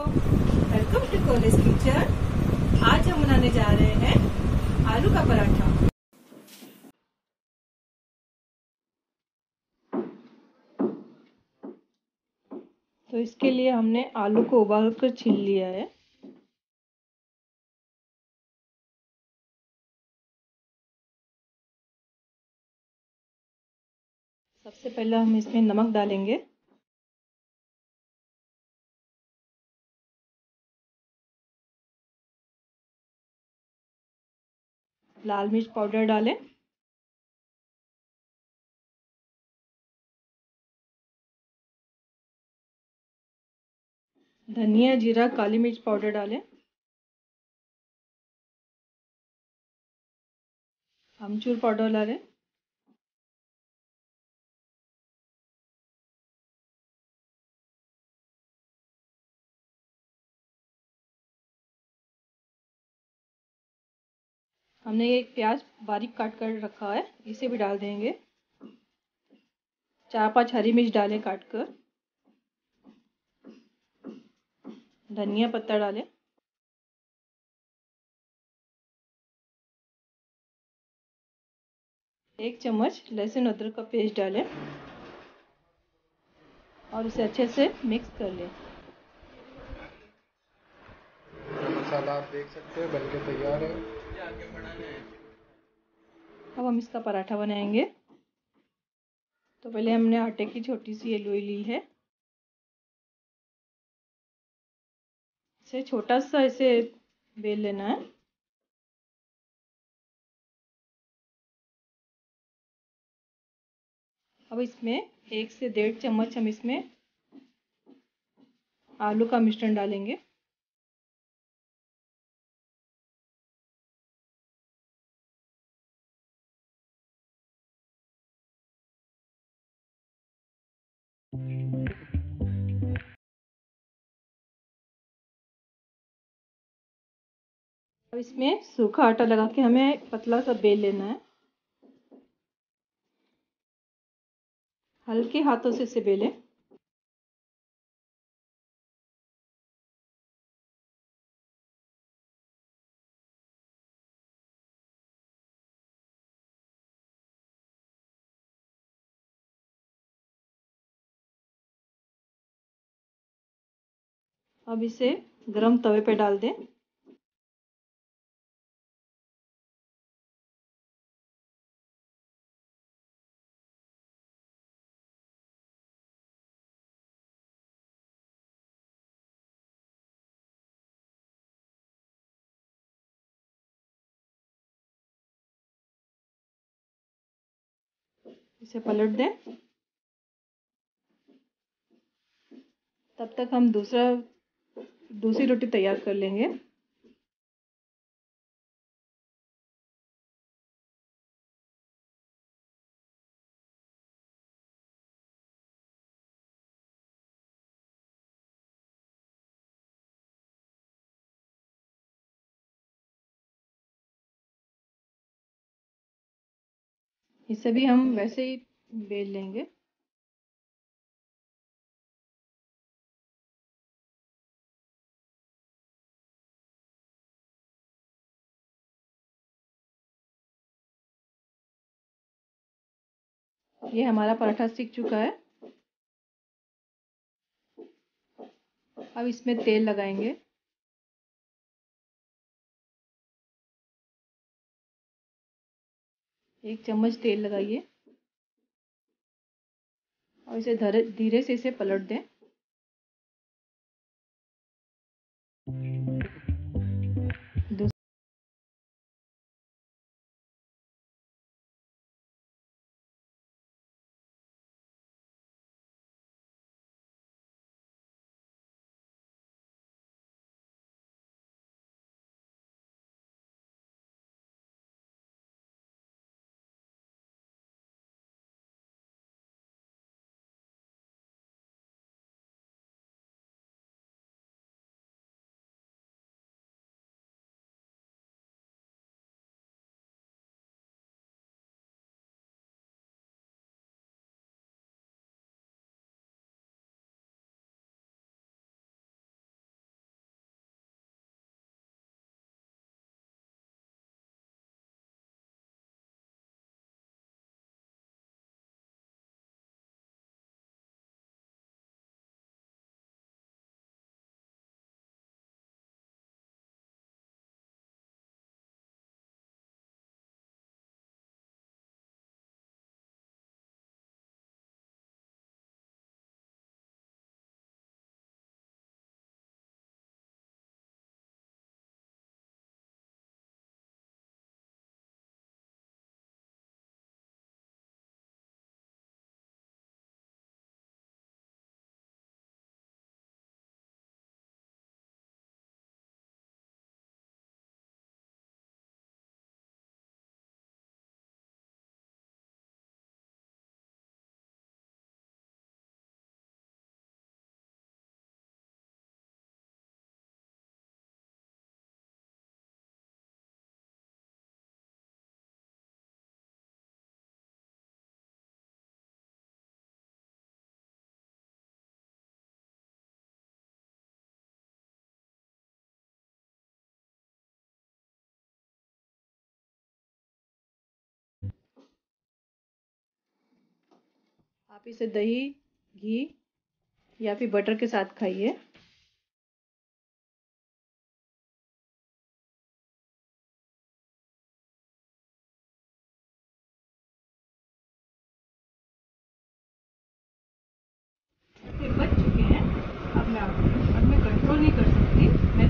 Welcome to college kitchen. आज हम बनाने जा रहे हैं आलू का पराठा। तो इसके लिए हमने आलू को उबाल कर छील लिया है। सबसे पहले हम इसमें नमक डालेंगे। लाल मिर्च पाउडर डालें। धनिया जीरा काली मिर्च पाउडर डालें। अमचूर पाउडर डालें। हमने एक प्याज बारीक काट कर रखा है, इसे भी डाल देंगे। 4-5 हरी मिर्च डालें काट कर। धनिया पत्ता डालें। एक चम्मच लहसुन अदरक का पेस्ट डालें और उसे अच्छे से मिक्स कर लें। मसाला आप देख सकते हैं बनके तैयार है। अब हम इसका पराठा बनाएंगे। तो पहले हमने आटे की छोटी सी ये लोई ली है, इसे छोटा सा ऐसे बेल लेना है। अब इसमें 1 से 1.5 चम्मच हम इसमें आलू का मिश्रण डालेंगे। अब इसमें सूखा आटा लगा के हमें पतला सा बेल लेना है। हल्के हाथों से इसे बेलें। अब इसे गरम तवे पे डाल दें। इसे पलट दें। तब तक हम दूसरी रोटी तैयार कर लेंगे। इसे भी हम वैसे ही बेल लेंगे। ये हमारा पराठा सीख चुका है। अब इसमें तेल लगाएंगे। एक चम्मच तेल लगाइए और इसे धीरे से इसे पलट दें। आप इसे दही, घी या फिर बटर के साथ खाइए। बच चुके हैं। अब मैं कंट्रोल नहीं कर सकती।